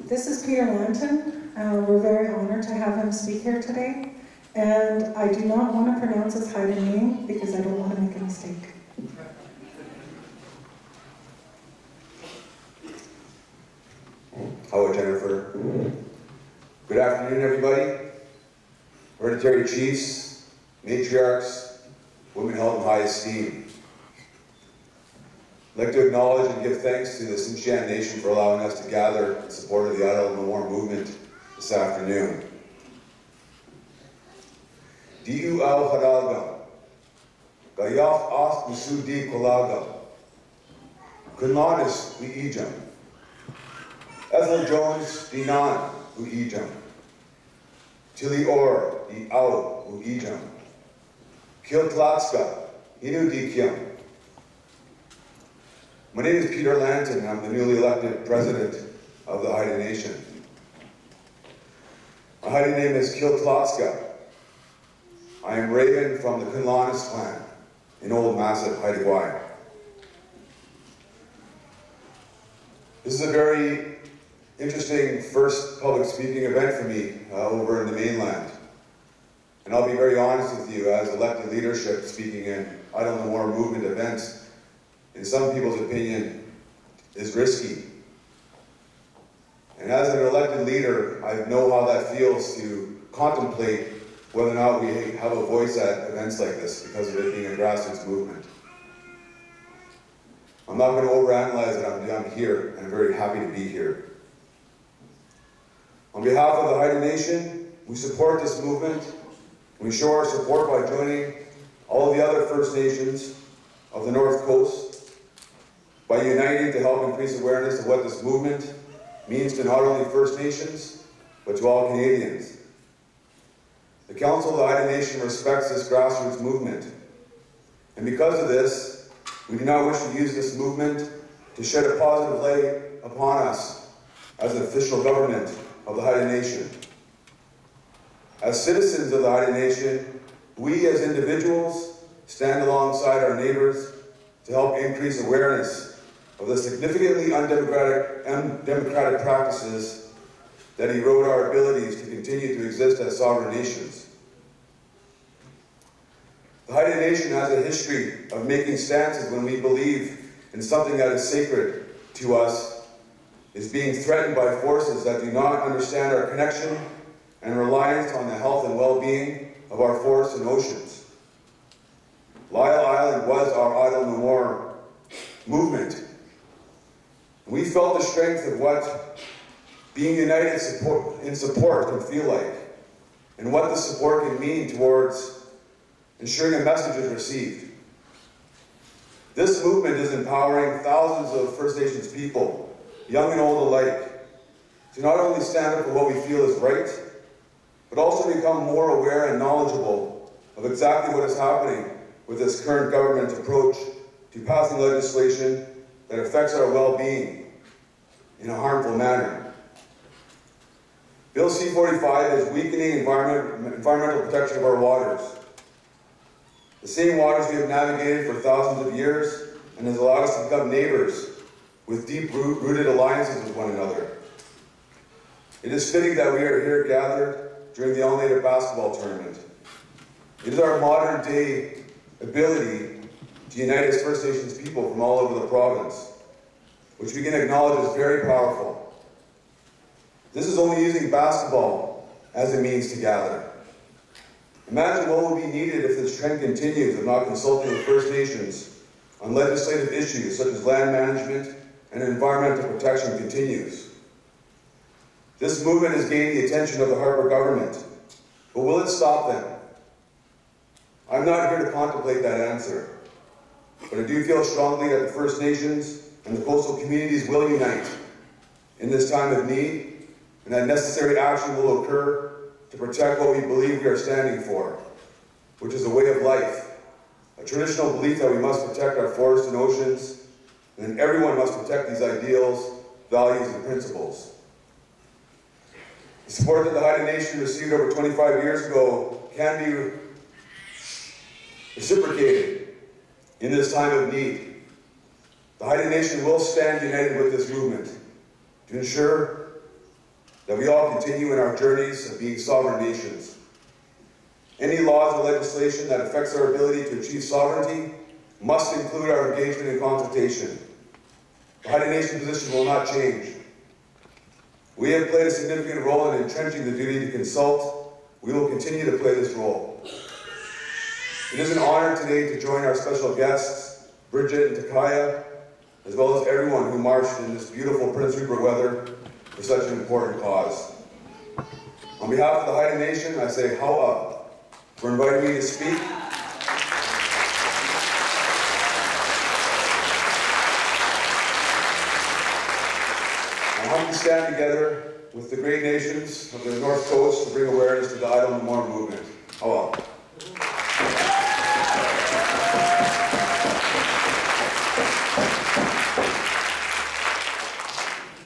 This is Peter Lantin. We're very honored to have him speak here today. And I do not want to pronounce his Haida name because I don't want to make a mistake. Hello, Jennifer. Good afternoon, everybody. Hereditary chiefs, matriarchs, women held in high esteem. I'd like to acknowledge and give thanks to the Sinchian Nation for allowing us to gather in support of the Idle No More movement this afternoon. Diu al Haraga, Gayaf af Musudi Kolaga, Kunlanis Uijam, Ethel Jones Dinan Uijam, Tilly Orr Di Au Uijam, Kilklotska Hinu Dikyam. My name is Peter Lantin, and I'm the newly elected president of the Haida Nation. My Haida name is Kilklotska. I am Raven from the Kunlanis clan, an old massive Haida Gwaii. This is a very interesting first public speaking event for me over in the mainland. And I'll be very honest with you, as elected leadership speaking in Idle No More movement events, in some people's opinion, is risky. And as an elected leader, I know how that feels to contemplate whether or not we have a voice at events like this because of it being a grassroots movement. I'm not going to overanalyze it. I'm here, and I'm very happy to be here. On behalf of the Haida Nation, we support this movement. We show our support by joining all of the other First Nations of the North Coast, by uniting to help increase awareness of what this movement means to not only First Nations, but to all Canadians. The Council of the Haida Nation respects this grassroots movement. And because of this, we do not wish to use this movement to shed a positive light upon us as an official government of the Haida Nation. As citizens of the Haida Nation, we as individuals stand alongside our neighbors to help increase awareness of the significantly undemocratic practices that erode our abilities to continue to exist as sovereign nations. The Haida Nation has a history of making stances when we believe in something that is sacred to us is being threatened by forces that do not understand our connection and reliance on the health and well-being of our forests and oceans. Lyell Island was our Idle No More movement. We felt the strength of what being united in support can feel like, and what the support can mean towards ensuring a message is received. This movement is empowering thousands of First Nations people, young and old alike, to not only stand up for what we feel is right, but also become more aware and knowledgeable of exactly what is happening with this current government's approach to passing legislation that affects our well-being in a harmful manner. Bill C-45 is weakening environmental protection of our waters, the same waters we have navigated for thousands of years, and has allowed us to become neighbors with deep-rooted alliances with one another. It is fitting that we are here gathered during the All Native Basketball Tournament. It is our modern-day ability to unite as First Nations people from all over the province, which we can acknowledge is very powerful. This is only using basketball as a means to gather. Imagine what will be needed if this trend continues of not consulting with First Nations on legislative issues such as land management and environmental protection continues. This movement has gained the attention of the Harper government, but will it stop them? I'm not here to contemplate that answer. But I do feel strongly that the First Nations and the coastal communities will unite in this time of need, and that necessary action will occur to protect what we believe we are standing for, which is a way of life, a traditional belief that we must protect our forests and oceans, and that everyone must protect these ideals, values, and principles. The support that the Haida Nation received over 25 years ago can be reciprocated in this time of need. The Haida Nation will stand united with this movement to ensure that we all continue in our journeys of being sovereign nations. Any laws or legislation that affects our ability to achieve sovereignty must include our engagement and consultation. The Haida Nation position will not change. We have played a significant role in entrenching the duty to consult. We will continue to play this role. It is an honor today to join our special guests, Bridget and Takaya, as well as everyone who marched in this beautiful Prince Rupert weather for such an important cause. On behalf of the Haida Nation, I say Haw'aa for inviting me to speak. I hope to stand together with the great nations of the North Coast to bring awareness to the Idle No More movement. Haw'aa.